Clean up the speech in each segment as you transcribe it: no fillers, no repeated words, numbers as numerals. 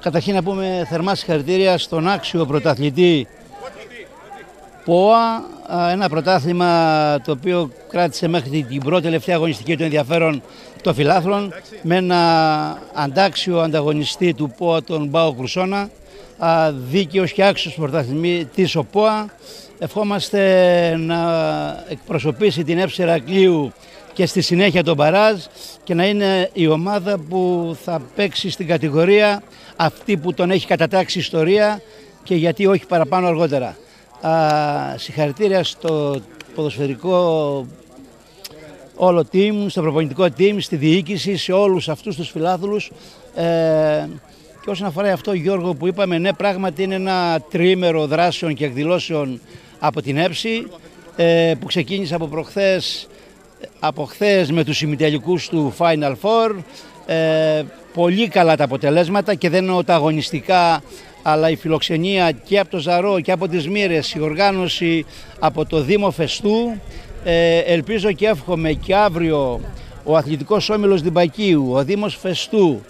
Καταρχήν να πούμε θερμά συγχαρητήρια στον άξιο πρωταθλητή ΠΟΑ, ένα πρωτάθλημα το οποίο κράτησε μέχρι την πρώτη τελευταία αγωνιστική του ενδιαφέρον των φιλάθλων με ένα αντάξιο ανταγωνιστή του ΠΟΑ, τον Μπάο Κρουσώνα, δίκαιος και άξιος πρωταθλητής ο ΠΟΑ. Ευχόμαστε να εκπροσωπήσει την ΕΠΣ Ηρακλείου και στη συνέχεια τον Παράζ και να είναι η ομάδα που θα παίξει στην κατηγορία αυτή που τον έχει κατατάξει ιστορία και γιατί όχι παραπάνω αργότερα. Συγχαρητήρια στο ποδοσφαιρικό όλο team, στο προπονητικό team, στη διοίκηση, σε όλους αυτούς τους φιλάθλους. Και όσον αφορά αυτό, Γιώργο, που είπαμε, ναι, πράγματι είναι ένα τριήμερο δράσεων και εκδηλώσεων από την ΕΨΗ που ξεκίνησε από χθες με τους ημιτελικούς του Final Four. Πολύ καλά τα αποτελέσματα και δεν εννοώ τα αγωνιστικά, αλλά η φιλοξενία και από το Ζαρό και από τις Μύρες, η οργάνωση από το Δήμο Φεστού. Ελπίζω και εύχομαι και αύριο ο Αθλητικός Όμιλος Τυμπακίου, ο Δήμος Φεστού,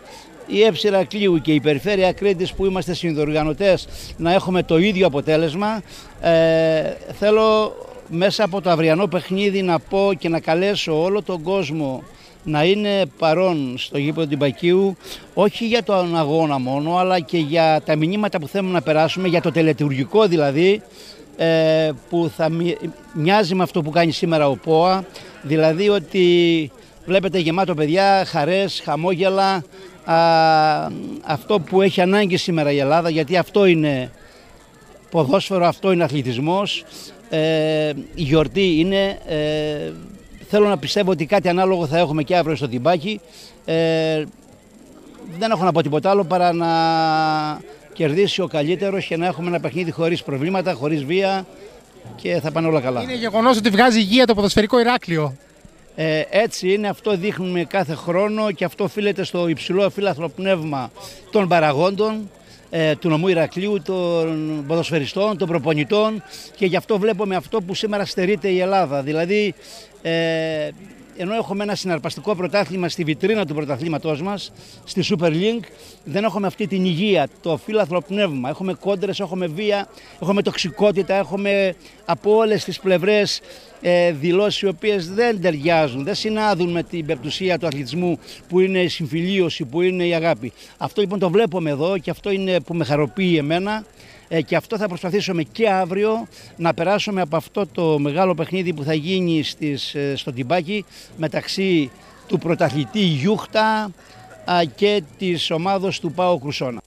η ΕΠΣ Ηρακλείου και η Περιφέρεια Κρήτης που είμαστε συνδιοργανωτές να έχουμε το ίδιο αποτέλεσμα. Θέλω μέσα από το αυριανό παιχνίδι να πω και να καλέσω όλο τον κόσμο να είναι παρόν στο γήπεδο Τυμπακίου, όχι για τον αγώνα μόνο, αλλά και για τα μηνύματα που θέλουμε να περάσουμε, για το τελετουργικό δηλαδή, που θα μοιάζει με αυτό που κάνει σήμερα ο ΠΟΑ, δηλαδή ότι βλέπετε γεμάτο παιδιά, χαρές, χαμόγελα, αυτό που έχει ανάγκη σήμερα η Ελλάδα, γιατί αυτό είναι ποδόσφαιρο, αυτό είναι αθλητισμός, η γιορτή είναι... Θέλω να πιστεύω ότι κάτι ανάλογο θα έχουμε και αύριο στο Τυμπάκι. Δεν έχω να πω τίποτα άλλο παρά να κερδίσει ο καλύτερος και να έχουμε ένα παιχνίδι χωρίς προβλήματα, χωρίς βία και θα πάνε όλα καλά. Είναι γεγονός ότι βγάζει υγεία το ποδοσφαιρικό Ηράκλειο. Έτσι είναι, αυτό δείχνουμε κάθε χρόνο και αυτό οφείλεται στο υψηλό φύλαθλο πνεύμα των παραγόντων, του νομού Ηρακλείου, των ποδοσφαιριστών, των προπονητών και γι' αυτό βλέπουμε αυτό που σήμερα στερείται η Ελλάδα. Δηλαδή, ενώ έχουμε ένα συναρπαστικό πρωτάθλημα στη βιτρίνα του πρωταθλήματός μας, στη Super Link, δεν έχουμε αυτή την υγεία, το φύλαθλο πνεύμα. Έχουμε κόντρες, έχουμε βία, έχουμε τοξικότητα, έχουμε από όλες τις πλευρές δηλώσεις οι οποίες δεν ταιριάζουν, δεν συνάδουν με την πεπτουσία του αθλητισμού που είναι η συμφιλίωση, που είναι η αγάπη. Αυτό λοιπόν το βλέπουμε εδώ και αυτό είναι που με χαροποιεί εμένα. Και αυτό θα προσπαθήσουμε και αύριο να περάσουμε από αυτό το μεγάλο παιχνίδι που θα γίνει στο Τυμπάκι μεταξύ του πρωταθλητή Γιούχτα και της ομάδος του ΠΑΟ Κρουσώνα.